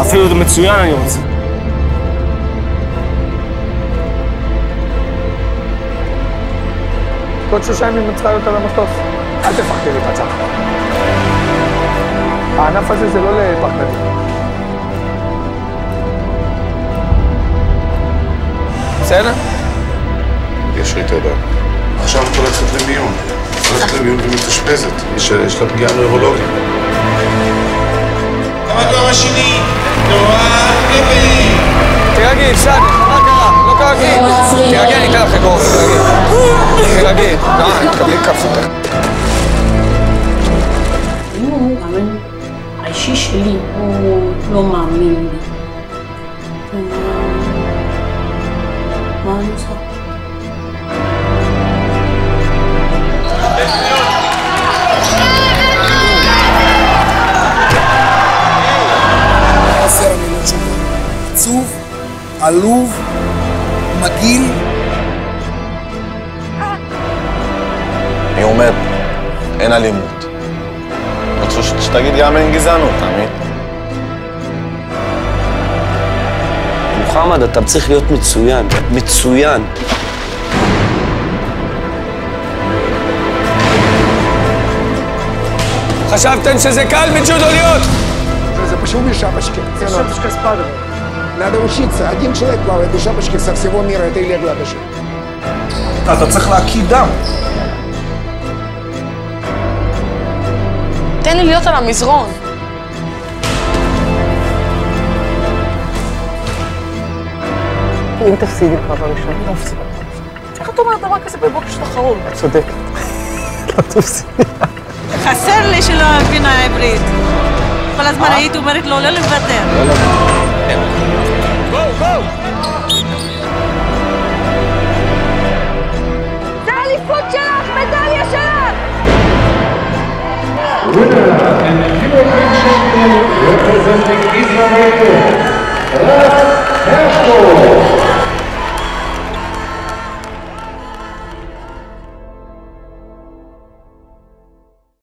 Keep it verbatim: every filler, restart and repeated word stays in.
אפילו זה מצוין, אני רוצה. עוד שלושה ימים מצפה להיות על המטוס. אל תפחדי למצב. הענף הזה זה לא לפחדנים. בסדר? יש לי תודה. עכשיו את הולכת למיון. את הולכת למיון ומתאשפזת. יש לה פגיעה נוירולוגית. גם התואר השני, נורא גבי. תרגעי, אפשר, מה קרה? לא קרה כלום. תרגעי, אני אתן לך לגרור, תרגעי. תרגעי, נראה, תקבלי כפות. הוא, אבל האישי שלי, הוא לא מאמין בי. עשר המילות שלו, עצוב, עלוב, מגעיל. אני אומר, אין אלימות. רצו שתגיד גם אין גזענות, תאמין. מוחמד, אתה צריך להיות מצוין, מצוין. חשבתם שזה קל בג'ודו להיות? זה פשוט משבשקה. זה шапочка с падалом. Надо учиться. Один человек плавает в шапочке со всего мира. Это Илья Гладышев. אתה צריך להקיא דם. תן לי להיות על המזרון. אם תפסידי כבר בראשון, לא תפסידי. איך את אומרת דבר כזה בבוקר של האחרון? את צודקת. לא תפסידי. חסר לי שלא הבינה העברית. כל הזמן היית אומרת לו לא לוותר. לא לוותר. בואו, בואו! זה האליפות שלך, מדליה שלך! ווינר, קיבל פינשטיין, רפרזנטינג ישראל, רץ הרשקו!